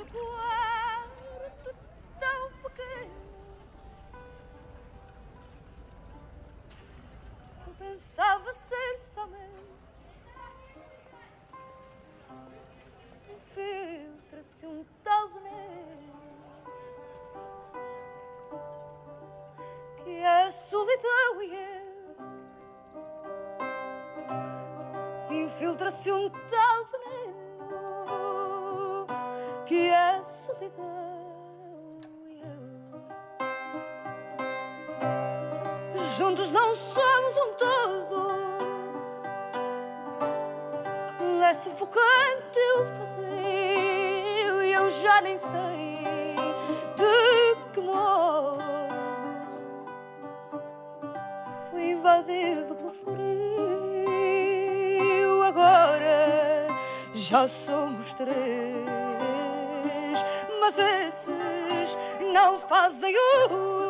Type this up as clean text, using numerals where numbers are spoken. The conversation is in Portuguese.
ești cu arătul tău păcălit, compensava ser somente um filtro-se um tal veneno que a solidão e eu infiltra-se um tal veneno que a solidão e eu juntos não somos um todo. É sufocante o vazio e eu já nem sei de que modo fui invadido pelo frio. Agora já somos três, mas esses não fazem o